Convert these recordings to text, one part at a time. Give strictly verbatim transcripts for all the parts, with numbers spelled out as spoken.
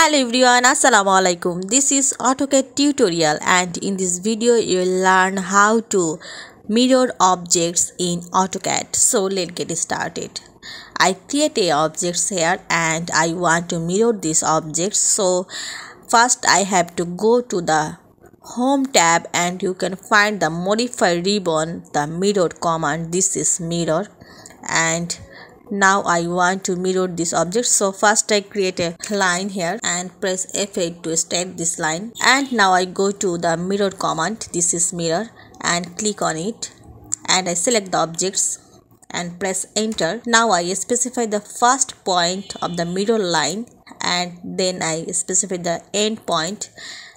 Hello everyone, assalamualaikum. This is AutoCAD tutorial, and in this video you will learn how to mirror objects in AutoCAD. So let's get started. I create a objects here and I want to mirror this object. So first I have to go to the home tab and you can find the modify ribbon, the mirror command. This is mirror, and now I want to mirror this object. So first I create a line here and press F eight to extend this line, and now I go to the mirror command. This is mirror, and click on it, and I select the objects and press enter. Now I specify the first point of the mirror line, and then I specify the end point.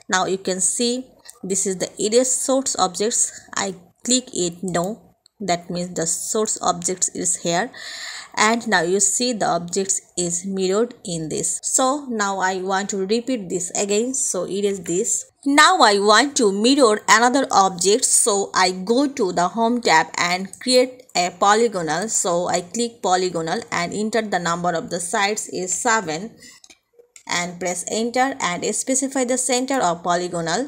Now you can see this is the erase source objects. I click it no, that means the source objects is here, and now you see the objects is mirrored in this. So now I want to repeat this again, so erase this. Now I want to mirror another object, so I go to the home tab and create a polygonal. So I click polygonal and enter the number of the sides is seven and press enter and specify the center of polygonal.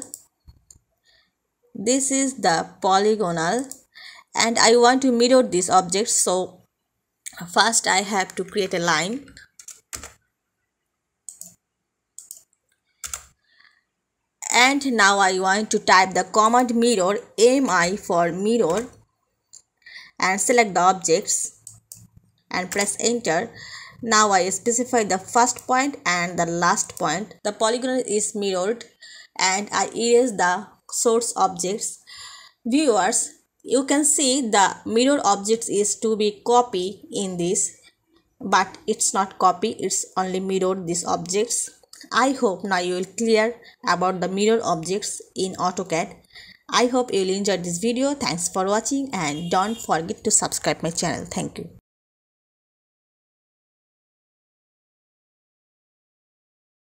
This is the polygonal, and I want to mirror this object. So first I have to create a line, and now I want to type the command mirror, M I for mirror, and select the objects and press enter. Now I specify the first point and the last point. The polygon is mirrored, and I erase the source objects. Viewers, you can see the mirror objects is to be copied in this, but it's not copy, it's only mirrored these objects. I hope now you will clear about the mirror objects in AutoCAD. I hope you will enjoy this video. Thanks for watching, and don't forget to subscribe my channel. Thank you.